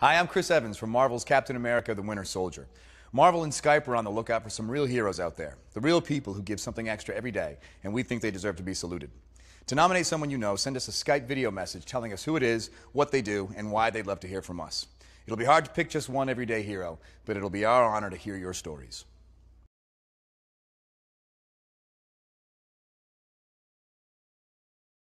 Hi, I'm Chris Evans from Marvel's Captain America, The Winter Soldier. Marvel and Skype are on the lookout for some real heroes out there, the real people who give something extra every day, and we think they deserve to be saluted. To nominate someone you know, send us a Skype video message telling us who it is, what they do, and why they'd love to hear from us. It'll be hard to pick just one everyday hero, but it'll be our honor to hear your stories.